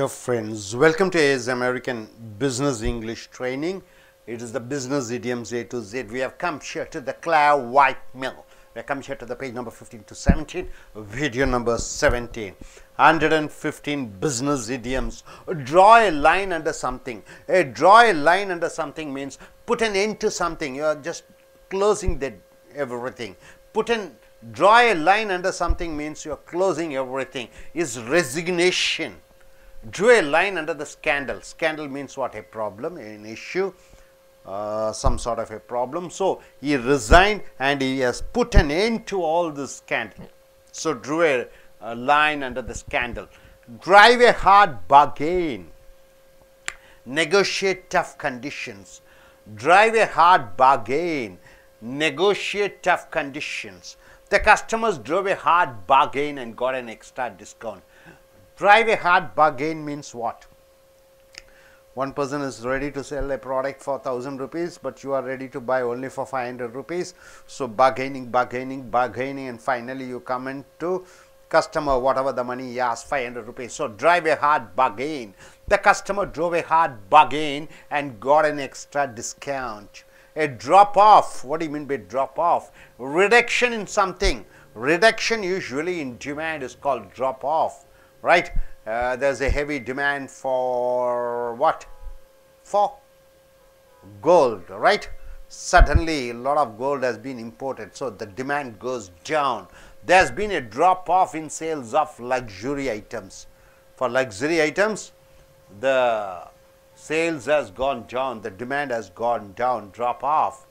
Dear friends, welcome to Rs American Business English Training. It is the business idioms A to Z. We have come here to the Claire White Mill. We have come here to the page number 15 to 17, video number 17. 115 business idioms. Draw a line under something. Draw a line under something means put an end to something. You are just closing that everything. Draw a line under something means you are closing everything. Is resignation. Draw a line under the scandal. Scandal means what? A problem, an issue, some sort of a problem. So, he resigned and he has put an end to all this scandal. So, drew a line under the scandal. Drive a hard bargain. Negotiate tough conditions. Drive a hard bargain. Negotiate tough conditions. The customers drove a hard bargain and got an extra discount. Drive a hard bargain means what? One person is ready to sell a product for 1,000 rupees, but you are ready to buy only for 500 rupees. So bargaining, and finally you come into customer whatever the money he asks, 500 rupees. So drive a hard bargain. The customer drove a hard bargain and got an extra discount. A drop off. What do you mean by drop off? Reduction in something. Reduction usually in demand is called drop off. Right? There's a heavy demand for what? For gold, right? Suddenly, a lot of gold has been imported, so the demand goes down. There's been a drop-off in sales of luxury items. For luxury items, the sales has gone down, the demand has gone down, drop-off.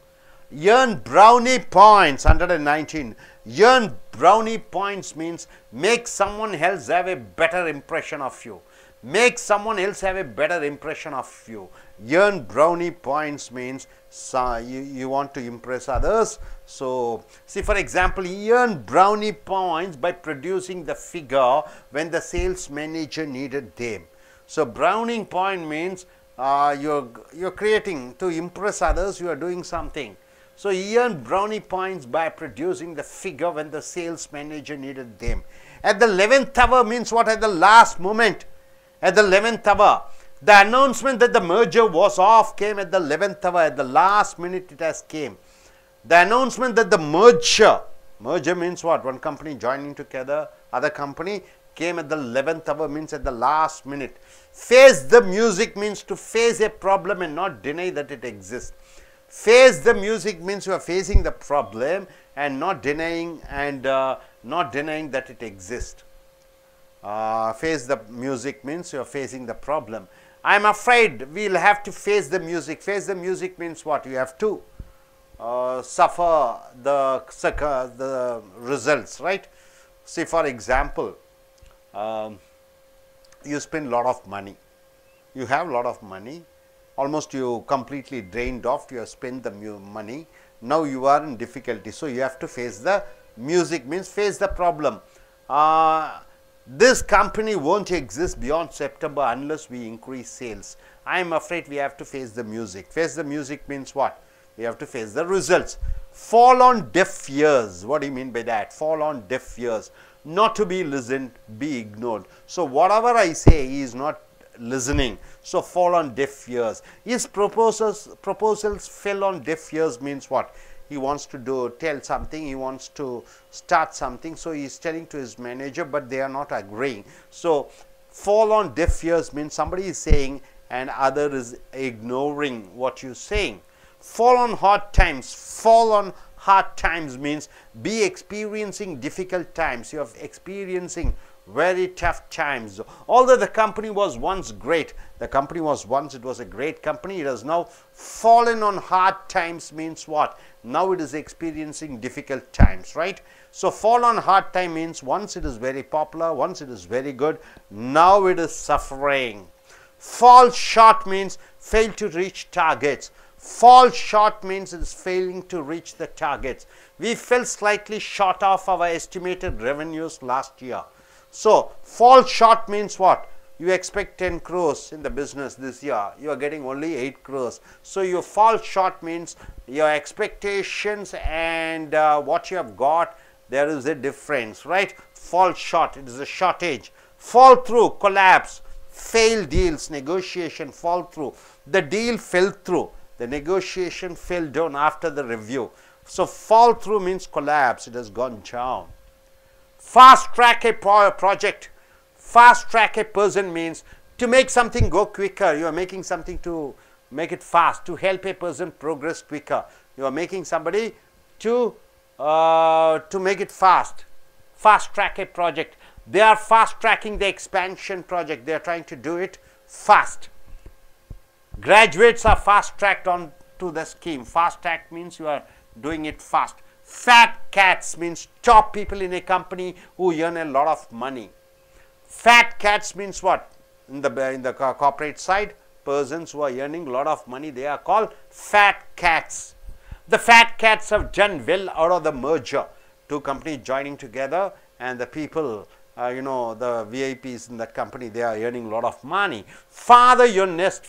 Earn brownie points, 119. Earn brownie points means make someone else have a better impression of you. Make someone else have a better impression of you. Earn brownie points means you want to impress others. So, see, for example, he earned brownie points by producing the figure when the sales manager needed them. So, brownie point means you're creating to impress others, you are doing something. So, he earned brownie points by producing the figure when the sales manager needed them. At the 11th hour means what? At the last moment. At the 11th hour. The announcement that the merger was off came at the 11th hour. At the last minute it has came. The announcement that the merger. Merger means what? One company joining together, other company came at the 11th hour means at the last minute. Face the music means to face a problem and not deny that it exists. Face the music means you are facing the problem and not denying that it exists. Face the music means you are facing the problem. I am afraid we will have to face the music. Face the music means what? You have to suffer the results, right? See, for example, you spend a lot of money. You have a lot of money. Almost you completely drained off, you have spent the money, now you are in difficulty. So, you have to face the music means face the problem. This company won't exist beyond September unless we increase sales. I am afraid we have to face the music. Face the music means what? We have to face the results. Fall on deaf ears. What do you mean by that? Fall on deaf ears. Not to be listened, be ignored. So, whatever I say, he is not listening. So, fall on deaf ears. His proposals fell on deaf ears means what? He wants to tell something, he wants to start something. So, he is telling to his manager, but they are not agreeing. So, fall on deaf ears means somebody is saying and other is ignoring what you are saying. Fall on hard times. Fall on hard times means be experiencing difficult times. You are experiencing very tough times. Although the company was once great, it was a great company, it has now fallen on hard times means what? Now it is experiencing difficult times, right? So, fall on hard time means once it is very popular, once it is very good, now it is suffering. Fall short means fail to reach targets. Fall short means it is failing to reach the targets. We fell slightly short of our estimated revenues last year. So, fall short means what? You expect 10 crores in the business this year. You are getting only 8 crores. So, you fall short means your expectations and what you have got, there is a difference, right? Fall short, it is a shortage. Fall through, collapse. failed deals, negotiation fall through, the deal fell through, the negotiation fell down after the review. So, fall through means collapse, it has gone down. Fast track a project, fast track a person means to make something go quicker, you are making something to make it fast, to help a person progress quicker, you are making somebody to make it fast, fast track a project. They are fast tracking the expansion project, they are trying to do it fast. Graduates are fast tracked on to the scheme, fast track means you are doing it fast. Fat cats means top people in a company who earn a lot of money. Fat cats means what? In the corporate side, persons who are earning a lot of money, they are called fat cats. The fat cats have done well out of the merger, two companies joining together, and the people, the VIPs in that company, they are earning a lot of money. Feather your nest.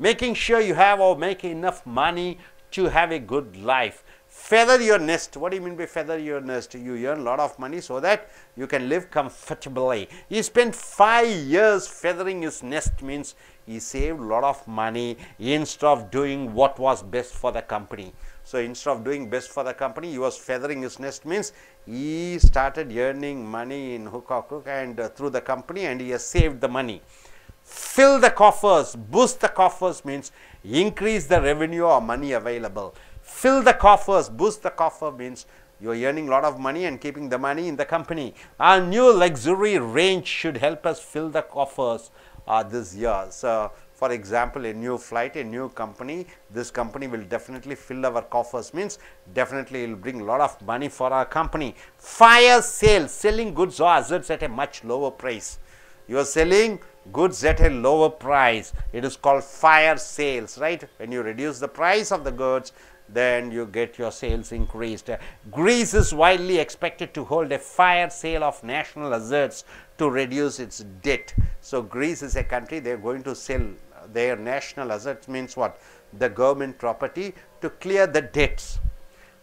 Making sure you have or make enough money to have a good life. Feather your nest. What do you mean by feather your nest? You earn a lot of money so that you can live comfortably. He spent 5 years feathering his nest, means he saved a lot of money instead of doing what was best for the company. So, instead of doing best for the company, he was feathering his nest, means he started earning money in hook and through the company, and he has saved the money. Fill the coffers, boost the coffers means increase the revenue or money available. Fill the coffers, boost the coffer means you are earning a lot of money and keeping the money in the company. Our new luxury range should help us fill the coffers this year. So, for example, a new flight, a new company, this company will definitely fill our coffers, means definitely it will bring a lot of money for our company. Fire sale, selling goods or assets at a much lower price. You are selling goods at a lower price, it is called fire sales, right? When you reduce the price of the goods, then you get your sales increased. Greece is widely expected to hold a fire sale of national assets to reduce its debt. So, Greece is a country, they are going to sell their national assets, means what? The government property, to clear the debts.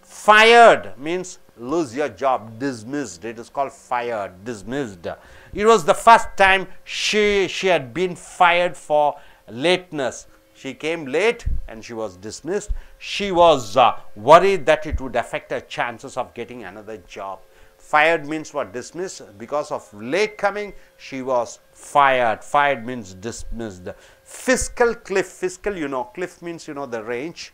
Fired means lose your job, dismissed, it is called fired, dismissed. It was the first time she had been fired for lateness. She came late and she was dismissed. She was worried that it would affect her chances of getting another job. Fired means what? Dismissed. Because of late coming, she was fired. Fired means dismissed. Fiscal cliff. Fiscal, cliff means, the range.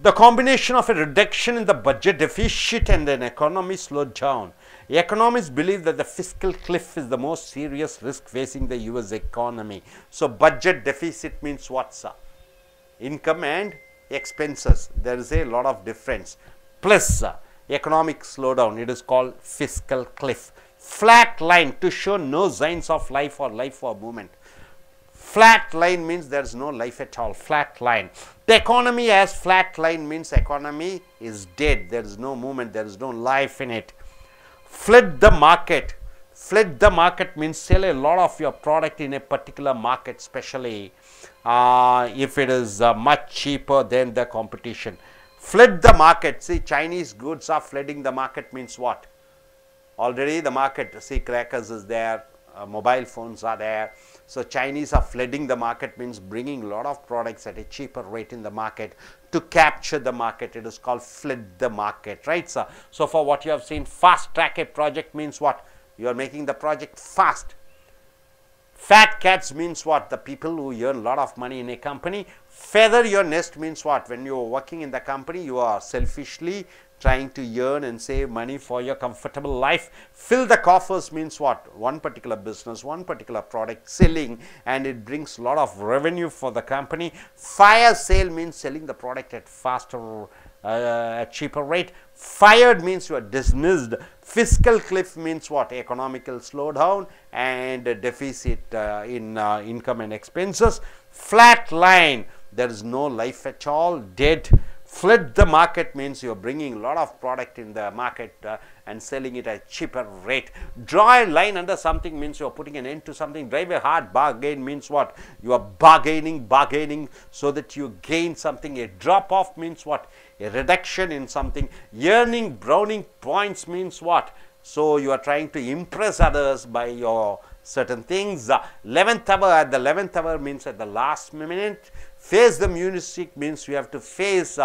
The combination of a reduction in the budget deficit and an economy slowed down. Economists believe that the fiscal cliff is the most serious risk facing the US economy. So, budget deficit means what, sir? Income and expenses. There is a lot of difference. Plus, economic slowdown. It is called fiscal cliff. Flat line to show no signs of life or movement. Flat line means there is no life at all. Flat line. The economy has flat line means economy is dead. There is no movement. There is no life in it. Flood the market. Flood the market means sell a lot of your product in a particular market, especially if it is much cheaper than the competition. Flood the market. See, Chinese goods are flooding the market means what? Already the market, see, crackers is there. Mobile phones are there. So, Chinese are flooding the market means bringing a lot of products at a cheaper rate in the market to capture the market. It is called flood the market, right, sir? So, for what you have seen, fast track a project means what? You are making the project fast. Fat cats means what? The people who earn a lot of money in a company. Feather your nest means what? When you are working in the company, you are selfishly trying to earn and save money for your comfortable life. Fill the coffers means what? One particular business, one particular product selling, and it brings a lot of revenue for the company. Fire sale means selling the product at faster, cheaper rate. Fired means you are dismissed. Fiscal cliff means what? Economical slowdown and deficit in income and expenses. Flat line, there is no life at all, dead. Flood the market means you are bringing a lot of product in the market and selling it at a cheaper rate. Draw a line under something means you are putting an end to something. Drive a hard bargain means what? You are bargaining so that you gain something. A drop off means what? A reduction in something. Earning browning points means what? So you are trying to impress others by your certain things. 11th hour, at the 11th hour means at the last minute. Face the music means you have to face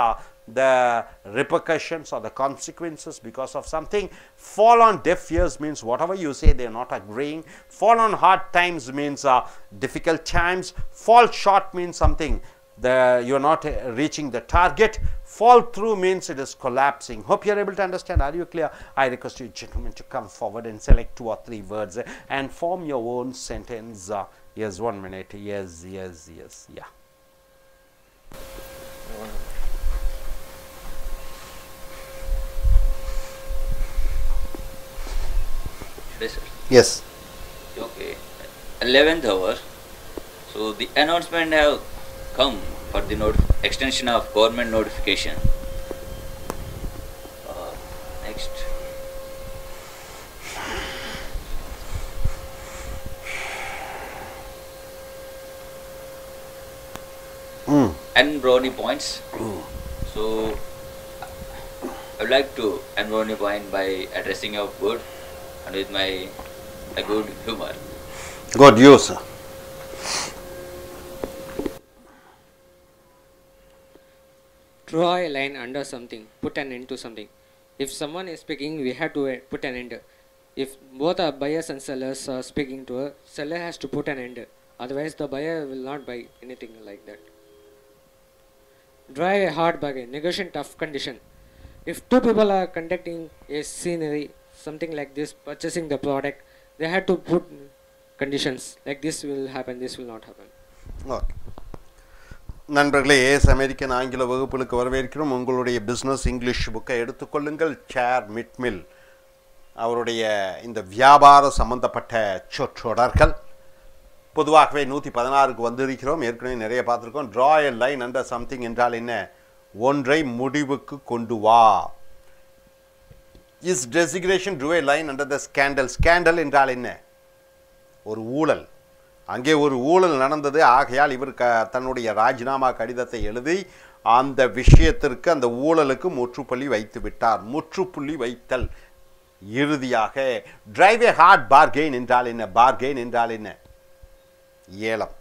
the repercussions or the consequences because of something. Fall on deaf ears means whatever you say they are not agreeing. Fall on hard times means difficult times. Fall short means something you are not reaching the target. Fall through means it is collapsing. Hope you are able to understand. Are you clear? I request you gentlemen to come forward and select 2 or 3 words and form your own sentence. Yes, 1 minute. Yes, yeah. Yes. Okay. 11th hour. So the announcement have come for the extension of government notification. Next. And brownie points. So I would like to earn brownie point by addressing your word and with my good humor. Good use. Draw a line under something, put an end to something. If someone is speaking, we have to put an end. If both our buyers and sellers are speaking to her, seller has to put an end. Otherwise, the buyer will not buy anything like that. Draw a hard bargain, negotiate tough condition. If two people are conducting a scenery, something like this, purchasing the product, they had to put conditions like this will happen, this will not happen. Okay. நண்பர்களே, ace American ஆங்கில வகுப்புகளுக்கு வரவேற்கிறோம். உங்களுடைய business English புக்கை எடுத்துக்கொள்ளுங்கள். சேர் மிட்மில் அவருடைய இந்த வியாபார சம்பந்தப்பட்ட சொற்றொடர்கள் பொதுவாகவே 116க்கு வந்திருக்கிறோம். ஏற்கனவே நிறைய பார்த்துருக்கோம். Draw a line under something என்றால் என்ன? ஒன்றை முடிவுக்கு கொண்டு வா. Is designation drew a line under the scandal. Scandal என்றால் என்ன? ஒரு ஊழல். அங்கே ஒரு ஊழல் நடந்தது. ஆகையால் இவர் தன்னுடைய ராஜினாமா கடிதத்தை எழுதி அந்த விஷயத்திற்கு, அந்த ஊழலுக்கு முற்றுப்புள்ளி வைத்து விட்டார். முற்றுப்புள்ளி வைத்தல். இறுதியாக drive a hard bargain என்றால் என்ன? பார்கெயின் என்றால் என்ன? ஏலம்.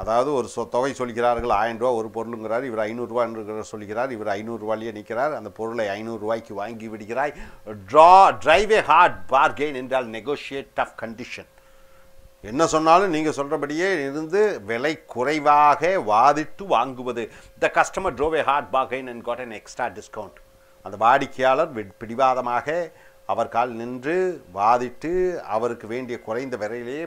அதாவது ஒரு தொகை சொல்கிறார்கள். 1000 ரூபா ஒரு பொருளுங்கிறார். இவர் 500 ரூபா என்று சொல்கிறார். இவர் 500 ரூபாயிலேயே நிற்கிறார். அந்த பொருளை 500 ரூபாய்க்கு வாங்கி விடுகிறாய். டிரைவ் ஏ ஹார்ட் பார்கெயின் என்றால் நெகோஷியேட் டஃப் கண்டிஷன். என்ன சொன்னாலும் நீங்கள் சொல்கிறபடியே இருந்து விலை குறைவாக வாதிட்டு வாங்குவது. The customer drove a hard bargain and got an extra discount. அந்த வாடிக்கையாளர் பிடிவாதமாக அவர் கால் நின்று வாதிட்டு அவருக்கு வேண்டிய குறைந்த விலையிலேயே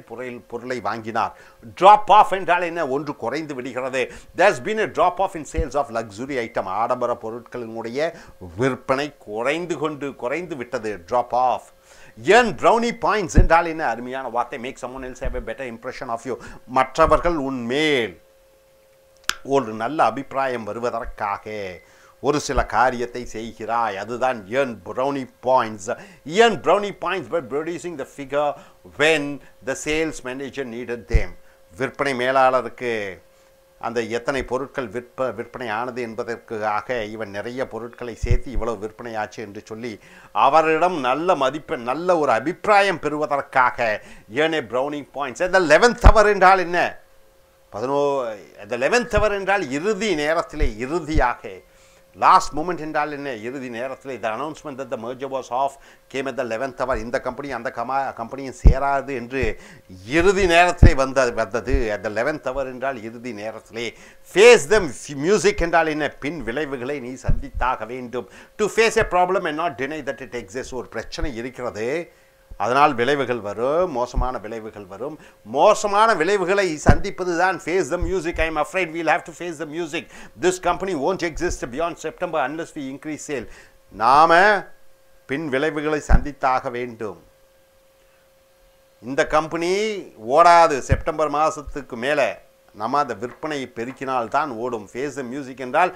பொருளை வாங்கினார். ட்ராப் ஆஃப் என்றால் என்ன? ஒன்று குறைந்து விடுகிறது. There's been a drop off in sales of luxury item. ஆடம்பர பொருட்களினுடைய விற்பனை குறைந்து விட்டது. Drop off. ஏன் ப்ரௌனி பாயிண்ட்ஸ் என்றால் என்ன? அருமையான வார்த்தை. Make someone else have a better impression of you. மற்றவர்கள் உன்மேல் ஒரு நல்ல அபிப்பிராயம் வருவதற்காக ஒரு சில காரியத்தை செய்கிறாய். அதுதான் earn brownie points. Earn brownie points by producing the figure when the sales manager needed them. விற்பனை மேலாளருக்கு அந்த எத்தனை பொருட்கள் விற்பனை ஆனது என்பதற்காக இவன் நிறைய பொருட்களை சேர்த்து இவ்வளவு விற்பனை ஆச்சு என்று சொல்லி அவரிடம் நல்ல மதிப்பெண், நல்ல ஒரு அபிப்பிராயம் பெறுவதற்காக earn a brownie points. அந்த 11th hour என்றால் என்ன? 11th hour என்றால் இறுதி நேரத்திலே, இறுதியாக. Last moment என்றால் என்ன? இறுதி நேரத்தில் இந்த announcement that the merger was off came at the 11th hour. இந்த கம்பெனி அந்த கம்பெனியும் சேராது என்று இறுதி நேரத்திலே வந்தது. at the 11th hour என்றால் இறுதி நேரத்திலே. face the music என்றால் என்ன? பின் விளைவுகளை நீ சந்தித்தாக வேண்டும். to face a problem and not deny that it exists. ஒரு பிரச்சனை இருக்கிறது, அதனால் விளைவுகள் வரும், மோசமான விளைவுகள் வரும். மோசமான விளைவுகளை சந்திப்பது தான் face the music. I am afraid we'll have to face the music. This company won't exist beyond September unless we increase sale. நாம் பின் விளைவுகளை சந்தித்தாக வேண்டும். இந்த கம்பெனி ஓடாது செப்டம்பர் மாதத்துக்கு மேலே. நம்ம அந்த விற்பனையை பெருக்கினால்தான் ஓடும். ஃபேஸ் த மியூசிக் என்றால்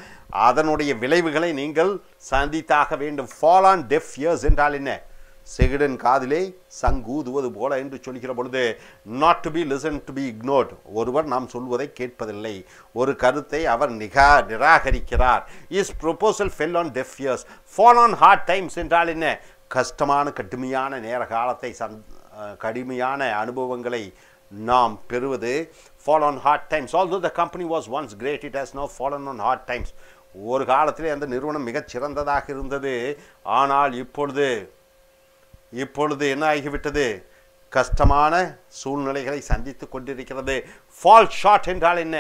அதனுடைய விளைவுகளை நீங்கள் சந்தித்தாக வேண்டும். ஃபால் ஆன் டெஃப் இயர்ஸ் என்றால் என்ன? செகிடன் காதிலே சங்கூதுவது போல என்று சொல்கிற பொழுது not to be listen to be ignored. ஒருவர் நாம் சொல்வதை கேட்பதில்லை, ஒரு கருத்தை அவர் நிராகரிக்கிறார். Is proposal fell on deaf ears. Fall on hard times என்றால் என்ன? கஷ்டமான கடுமையான நேர காலத்தை கடுமையான அனுபவங்களை நாம் பெறுவது. Fallen on hard times. Although the company was once great, it has now fallen on hard times. ஒரு காலத்திலே அந்த நிறுவனம் மிகச் சிறந்ததாக இருந்தது, ஆனால் இப்பொழுது என்ன ஆகிவிட்டது? கஷ்டமான சூழ்நிலைகளை சந்தித்துக் கொண்டிருக்கிறது. Fall short என்றால் என்ன?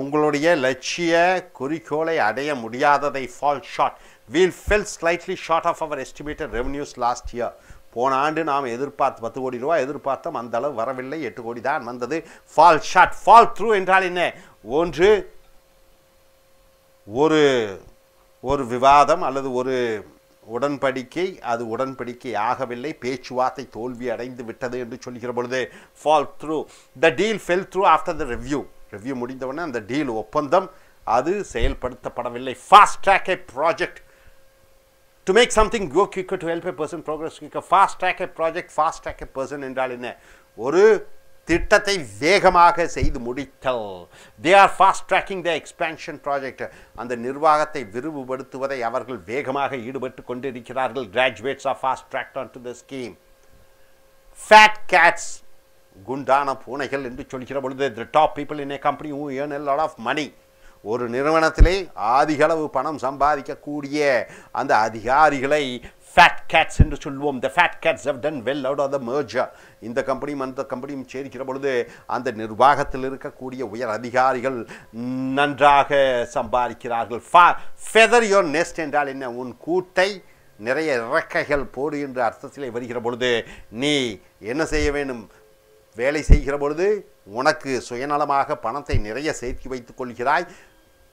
உங்களுடைய லட்சிய குறிக்கோளை அடைய முடியாததை fall short. We fell slightly short of our estimated revenues last year. போன ஆண்டு நாம் எதிர்பார்த்து 10 கோடி ரூபாய் எதிர்பார்த்தோம், அந்த அளவு வரவில்லை, 8 கோடி தான் வந்தது. Fall short. Fall through என்றால் என்ன? ஒன்று ஒரு ஒரு விவாதம் அல்லது ஒரு உடன்படிக்கை, அது உடன்படிக்கை ஆகவில்லை, பேச்சுவார்த்தை தோல்வி அடைந்து விட்டது என்று சொல்கிற பொழுது fall through. The deal fell through after the review. Review முடிந்தவுடனே அந்த டீல் ஒப்பந்தம் அது செயல்படுத்தப்படவில்லை. Fast track a project to make something go quicker to help a person progress quicker. Fast track a project, fast track a person என்றால் என்ன? ஒரு திட்டத்தை வேகமாக செய்து முடித்தல். They are fast tracking the expansion project. அந்த நிர்வாகத்தை விரிவுபடுத்துவதை அவர்கள் வேகமாக ஈடுபட்டு கொண்டிருக்கிறார்கள். Graduates are fast tracked on to the scheme. Fat cats, குண்டான பூனைகள் என்று சொல்கிற பொழுது the top people in a company who earn a lot of money. ஒரு நிறுவனத்திலே அதிகளவு பணம் சம்பாதிக்கக்கூடிய அந்த அதிகாரிகளை fat cats என்று சொல்வோம். The fat cats have done well out of the merger. இந்த கம்பெனியும் அந்த கம்பெனியும் சேர்க்கிற பொழுது அந்த நிர்வாகத்தில் இருக்கக்கூடிய உயர் அதிகாரிகள் நன்றாக சம்பாதிக்கிறார்கள். Feather your nest என்றால் என்ன? உன் கூட்டை நிறைய இறக்கைகள் போடு என்ற அர்த்தத்திலே வருகிற பொழுது நீ என்ன செய்ய வேண்டும்? வேலை செய்கிற பொழுது உனக்கு சுயநலமாக பணத்தை நிறைய சேர்த்து வைத்துக் கொள்கிறாய்,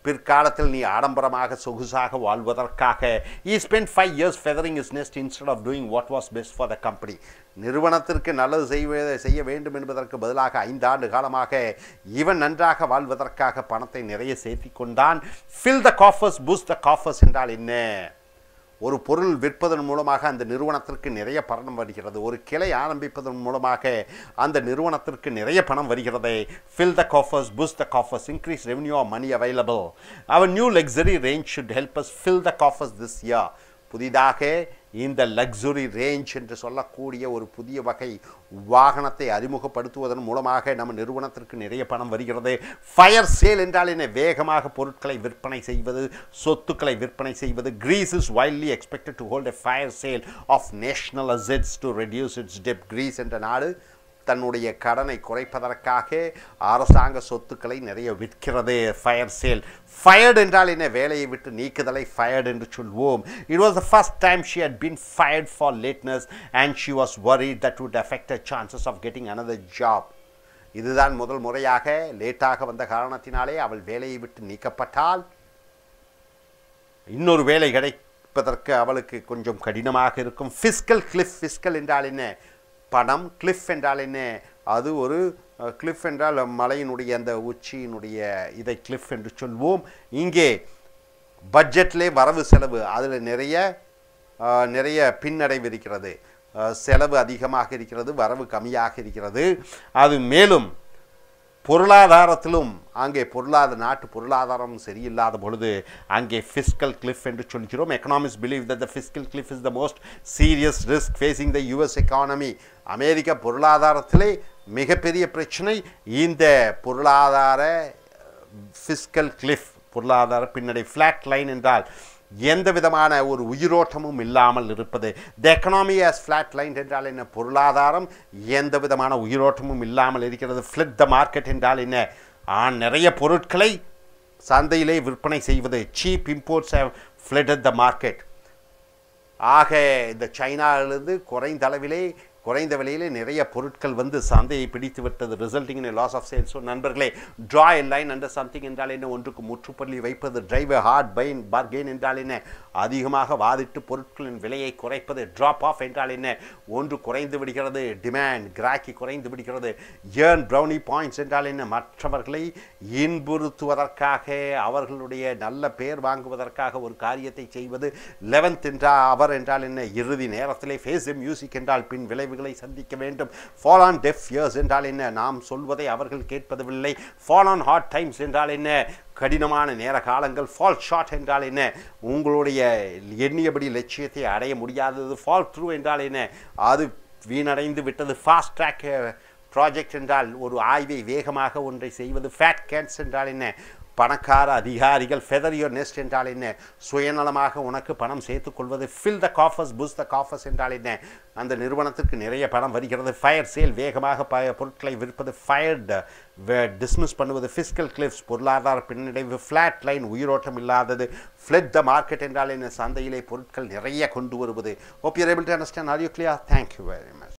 பிற்காலத்தில் நீ ஆடம்பரமாக சொகுசாக வாழ்வதற்காக. He spent 5 years feathering his nest instead of doing what was best for the company. நிறுவனத்திற்கு நல்லது செய்ய வேண்டும் என்பதற்கு பதிலாக 5 ஆண்டு காலமாக இவன் நன்றாக வாழ்வதற்காக பணத்தை நிறைய சேர்த்தி கொண்டான். Fill the coffers, boost the coffers என்றால் என்ன? ஒரு பொருள் விற்பதன் மூலமாக அந்த நிறுவனத்திற்கு நிறைய பணம் வருகிறது, ஒரு கிளை ஆரம்பிப்பதன் மூலமாக அந்த நிறுவனத்திற்கு நிறைய பணம் வருகிறது. Fill the coffers, boost the coffers, increase revenue or money available. Our new luxury range should help us fill the coffers this year. புதிதாக இந்த லக்ஸுரி ரேஞ்ச் என்று சொல்லக்கூடிய ஒரு புதிய வகை வாகனத்தை அறிமுகப்படுத்துவதன் மூலமாக நம்ம நிறுவனத்திற்கு நிறைய பணம் வருகிறது. ஃபயர் சேல் என்றால் என்ன? வேகமாக பொருட்களை விற்பனை செய்வது, சொத்துக்களை விற்பனை செய்வது. Greece is widely expected to hold a fire sale of national assets to reduce its debt. Greece என்ற நாடு தன்னுடைய கடனை குறைப்பதற்காக அரசாங்க சொத்துக்களை நிறைய விற்கிறது. Fire sale. ஃபயர்டு என்றால் என்ன? வேலையை விட்டு நீக்குதலை ஃபயர்டு என்று சொல்வோம். It was the first time she had been fired for lateness and she was worried that would affect her chances of getting another job. இதுதான் முதல் முறையாக லேட்டாக வந்த காரணத்தினாலே அவள் வேலையை விட்டு நீக்கப்பட்டால் இன்னொரு வேலை கிடைப்பதற்கு அவளுக்கு கொஞ்சம் கடினமாக இருக்கும். Fiscal Cliff. ஃபிஸ்கல் என்றால் என்ன? பணம். கிளிஃப் என்றால் என்ன? அது ஒரு கிளிஃப் என்றால் மலையினுடைய அந்த உச்சியினுடைய இதை கிளிஃப் என்று சொல்வோம். இங்கே பட்ஜெட்லே வரவு செலவு அதில் நிறைய பின்னடைவு இருக்கிறது. செலவு அதிகமாக இருக்கிறது, வரவு கம்மியாக இருக்கிறது. அது மேலும் பொருளாதாரத்திலும் அங்கே நாட்டு பொருளாதாரம் சரியில்லாத பொழுது அங்கே ஃபிஸ்கல் கிளிஃப் என்று சொல்கிறோம். Economist believe that the fiscal cliff is the most serious risk facing the US economy. அமெரிக்க பொருளாதாரத்திலே மிகப்பெரிய பிரச்சனை இந்த பொருளாதார ஃபிஸ்கல் கிளிஃப், பொருளாதார பின்னடை. ஃப்ளாட் லைன் என்றால் எந்த விதமான ஒரு உயிரோட்டமும் இல்லாமல் இருப்பது. The economy has flat line என்றால் என்ன? பொருளாதாரம் எந்த விதமான உயிரோட்டமும் இல்லாமல் இருக்கிறது. ஃப்ளிட் த மார்க்கெட் என்றால் என்ன? நிறைய பொருட்களை சந்தையிலே விற்பனை செய்வது. Cheap imports have flooded the market. ஆக இந்த சைனாவிலிருந்து குறைந்த விலையிலே நிறைய பொருட்கள் வந்து சந்தையை பிடித்து விட்டது. Resulting in loss of sales. நண்பர்களே, draw a line under something என்றால் என்ன? ஒன்றுக்கு முற்றுப்புள்ளி வைப்பது. டிரைவ் எ ஹார்ட் பார்கெயின் என்றால் என்ன? அதிகமாக வாதிட்டு பொருட்களின் விலையை குறைப்பது. ட்ராப் ஆஃப் என்றால் என்ன? ஒன்று குறைந்து விடுகிறது, டிமாண்ட் கிராக்கி குறைந்து விடுகிறது. ஏர்ன் ப்ரௌனி பாயிண்ட்ஸ் என்றால் என்ன? மற்றவர்களை இன்புறுத்துவதற்காக அவர்களுடைய நல்ல பேர் வாங்குவதற்காக ஒரு காரியத்தை செய்வது. 11th அவர் என்றால் என்ன? இறுதி நேரத்திலே. ஃபேஸ் எ மியூசிக் என்றால் பின் விளைவு அவர்களை சந்திக்க வேண்டும். Fall on deaf ears என்றால் என்ன? நாம் சொல்வதை அவர்கள் கேட்பதில்லை. Fall on hard times என்றால் என்ன? கடினமான நேர காலங்கள். Fall short என்றால் என்ன? உங்களுடைய எண்ணியபடி லட்சியத்தை அடைய முடியாதது. Fall through என்றால் என்ன? அது வீணடைந்து விட்டது. Fast track project என்றால் ஒரு ஆய்வை வேகமாக ஒன்றை செய்வது. Fat cats என்றால் என்ன? பணக்கார அதிகாரிகள். Feather your nest என்றால் என்ன? சுயநலமாக உனக்கு பணம் சேர்த்துக் கொள்வது. Fill the coffers, boost the coffers என்றால் என்ன? அந்த நிறுவனத்திற்கு நிறைய பணம் வருகிறது. Fire sale வேகமாக பொருட்களை விற்பது. Fired டிஸ்மிஸ் பண்ணுவது. Fiscal cliffs பொருளாதார பின்னடைவு. Flat line உயிரோட்டம் இல்லாதது. Flood the market என்றால் என்ன? சந்தையிலே பொருட்கள் நிறைய கொண்டு வருவது. Hope you are able to understand. Are you clear? Thank you very much.